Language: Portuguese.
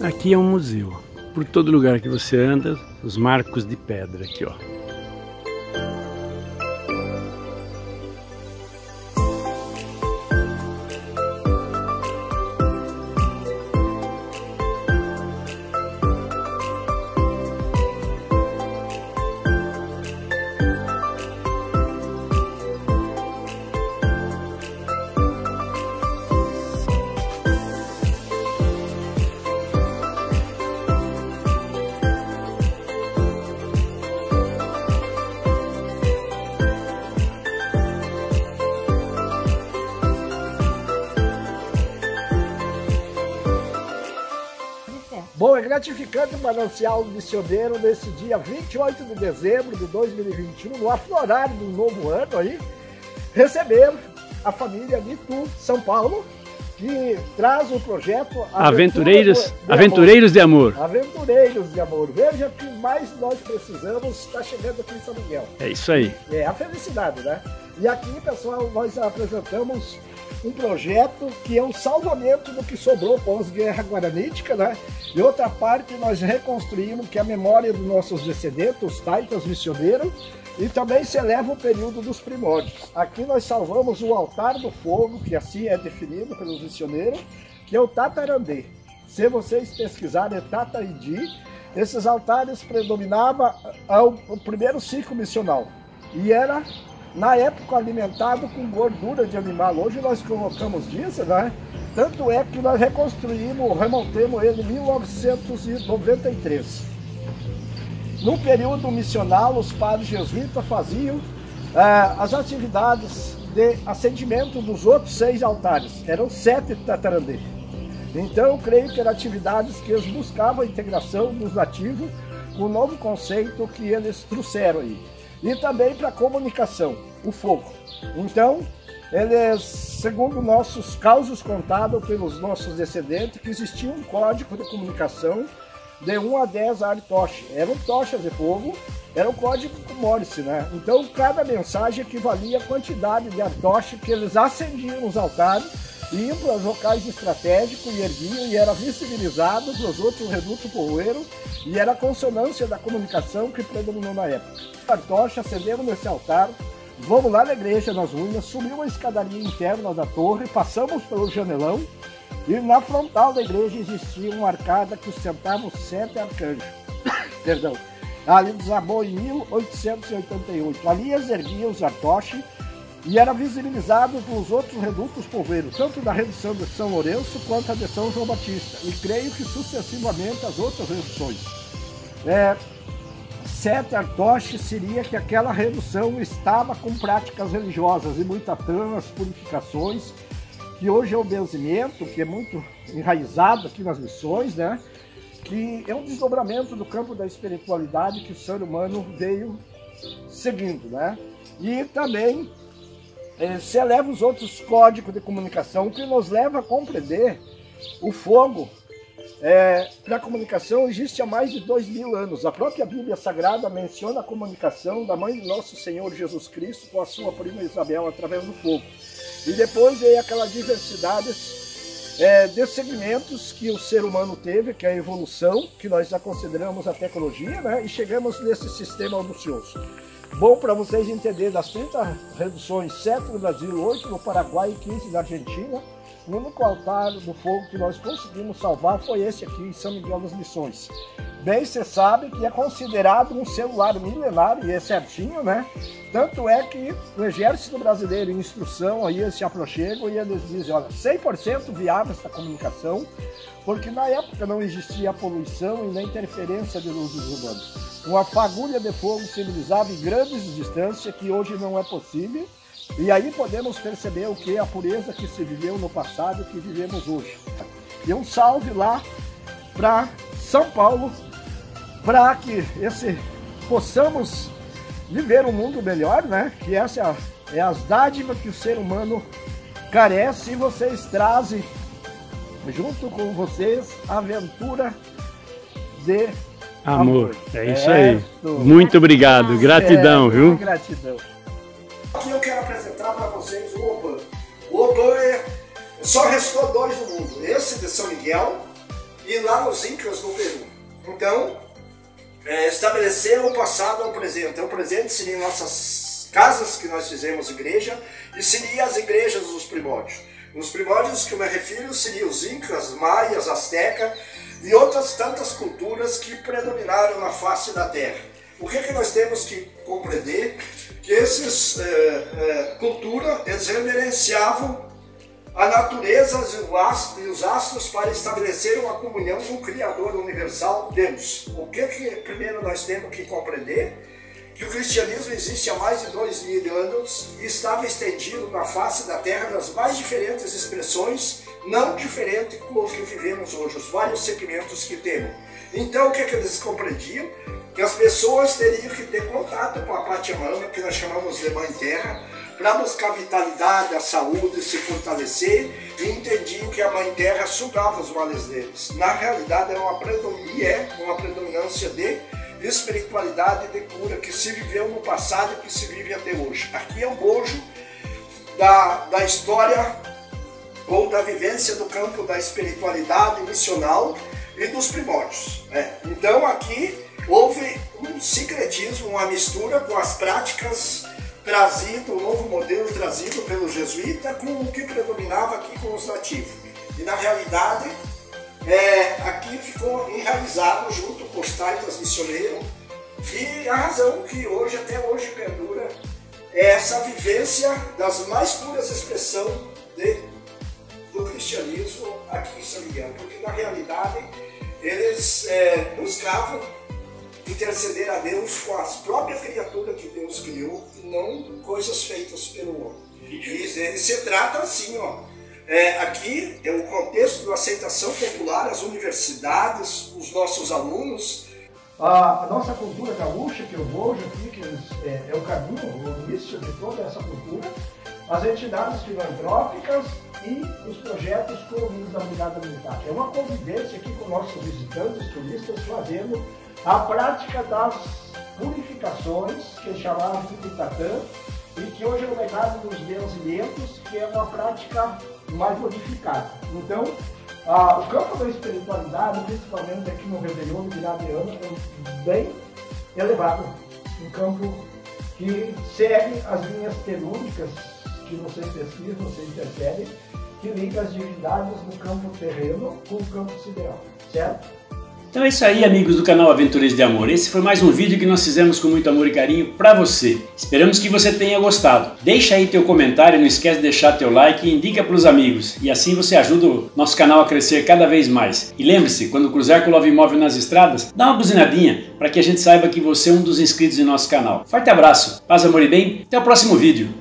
Aqui é um museu. Por todo lugar que você anda, os marcos de pedra aqui, ó. Bom, é gratificante o manancial do missioneiro nesse dia 28 de dezembro de 2021, no aflorar do novo ano aí, receber a família de Itu, São Paulo, que traz o projeto Aventureiros de Amor. Veja o que mais nós precisamos, está chegando aqui em São Miguel. É isso aí. É a felicidade, né? E aqui, pessoal, nós apresentamos um projeto que é um salvamento do que sobrou pós-guerra guaranítica, né? E outra parte nós reconstruímos que é a memória dos nossos descendentes, os taitas missioneiros, e também se eleva o período dos primórdios. Aqui nós salvamos o altar do fogo, que assim é definido pelos missioneiros, que é o Tatarandê. Se vocês pesquisarem, é Tataridi. Esses altares predominavam ao primeiro ciclo missional e era, na época, alimentado com gordura de animal. Hoje nós colocamos diesel, né? Tanto é que nós reconstruímos, remontamos ele em 1993. No período missional, os padres jesuítas faziam as atividades de acendimento dos outros 6 altares. Eram 7 tatarandês. Então, eu creio que eram atividades que eles buscavam a integração dos nativos com o novo conceito que eles trouxeram aí. E também para comunicação, o fogo. Então, eles, segundo nossos causos contados pelos nossos descendentes, que existia um código de comunicação de 1 a 10 artoche. Eram tochas de fogo, era um código com Morse, né? Então, cada mensagem equivalia à quantidade de artoche que eles acendiam nos altares, iam para os locais estratégicos e erguiam, e era visibilizado para os outros redutos povoeiros, e era a consonância da comunicação que predominou na época. A tocha, acendemos nesse altar, vamos lá na igreja, nas ruínas, subiu a escadaria interna da torre, passamos pelo janelão, e na frontal da igreja existia uma arcada que sustentava os 7 arcanjos. Perdão. Ali desabou em 1888. Ali eles erguiam os artoches, e era visibilizado pelos outros redutos poveiros, tanto da redução de São Lourenço quanto a de São João Batista, e creio que sucessivamente as outras reduções. 7 artoches seria que aquela redução estava com práticas religiosas e muitas tamas, purificações, que hoje é o benzimento, que é muito enraizado aqui nas missões, né? Que é um desdobramento do campo da espiritualidade que o ser humano veio seguindo, né? E também se eleva os outros códigos de comunicação, o que nos leva a compreender o fogo. Para a comunicação existe há mais de 2000 anos. A própria Bíblia Sagrada menciona a comunicação da mãe de nosso Senhor Jesus Cristo com a sua prima Isabel através do fogo. E depois veio aquela diversidade de segmentos que o ser humano teve, que é a evolução, que nós já consideramos a tecnologia, né? E chegamos nesse sistema ambicioso. Bom, para vocês entenderem, das 30 reduções, 7 no Brasil, 8 no Paraguai e 15 na Argentina, o único altar do fogo que nós conseguimos salvar foi esse aqui, em São Miguel das Missões. Bem, você sabe que é considerado um celular milenário, e é certinho, né? Tanto é que o Exército Brasileiro, em instrução, aí eles se aproximam e eles dizem, olha, 100% viável essa comunicação, porque na época não existia poluição e nem interferência de luzes urbanas. Uma fagulha de fogo civilizava em grandes distâncias que hoje não é possível. E aí podemos perceber o que é a pureza que se viveu no passado e que vivemos hoje. E um salve lá para São Paulo, para que possamos viver um mundo melhor, né? Que essa é as dádivas que o ser humano carece, e vocês trazem junto com vocês a aventura de amor. É isso aí. Muito obrigado. Gratidão, viu? Gratidão. Aqui eu quero apresentar para vocês o Oban. O Oban só restou 2 no mundo. Esse de São Miguel e lá nos Incas, no Peru. Então, estabelecer o passado ao presente. Então, o presente seria nossas casas que nós fizemos igreja, e seria as igrejas dos primórdios. Os primórdios que eu me refiro seriam os Incas, Maias, Azteca e outras tantas culturas que predominaram na face da Terra. O que é que nós temos que compreender? Que essas culturas, eles reverenciavam a natureza e os astros para estabelecer uma comunhão com o Criador Universal, Deus. O que é que primeiro nós temos que compreender? Que o cristianismo existe há mais de 2000 anos e estava estendido na face da Terra nas mais diferentes expressões, não diferente com o que vivemos hoje, os vários segmentos que temos. Então, o que é que eles compreendiam? Que as pessoas teriam que ter contato com a Pátia Mãe, que nós chamamos de Mãe Terra, para buscar a vitalidade, a saúde, se fortalecer, e entendiam que a Mãe Terra sugava os males deles. Na realidade, era uma predominância de espiritualidade de cura que se viveu no passado e que se vive até hoje. Aqui é um bojo da história ou da vivência do campo da espiritualidade missional e dos primórdios, né? Então aqui houve um sincretismo, uma mistura com as práticas trazido, o novo modelo trazido pelo jesuíta com o que predominava aqui com os nativos. E na realidade, aqui ficou enraizado junto com os taitas missioneiros, e a razão que hoje, até hoje, perdura é essa vivência das mais puras expressões do cristianismo aqui em São Miguel, porque na realidade eles buscavam interceder a Deus com as próprias criaturas que Deus criou, e não coisas feitas pelo homem. E se trata assim, ó. Aqui é o contexto da aceitação popular, as universidades, os nossos alunos. A nossa cultura gaúcha, que eu vejo aqui, que é o caminho, o início de toda essa cultura, as entidades filantrópicas e os projetos coloridos da Brigada Militar. É uma convivência aqui com nossos visitantes, turistas, fazendo a prática das purificações, que é chamada de pitatã, e que hoje é o legado dos deuses, que é uma prática mais modificada. Então, o campo da espiritualidade, principalmente aqui no Rebelião do Viradiano, é bem elevado. Um campo que segue as linhas telúricas, que vocês pesquisam, vocês percebem, que liga as divindades no campo terreno com o campo sideral, certo? Então é isso aí, amigos do canal Aventureiros de Amor. Esse foi mais um vídeo que nós fizemos com muito amor e carinho para você. Esperamos que você tenha gostado. Deixa aí teu comentário, não esquece de deixar teu like e indica para os amigos. E assim você ajuda o nosso canal a crescer cada vez mais. E lembre-se, quando cruzar com o Lovemóvel nas estradas, dá uma buzinadinha para que a gente saiba que você é um dos inscritos em nosso canal. Forte abraço, paz, amor e bem. Até o próximo vídeo.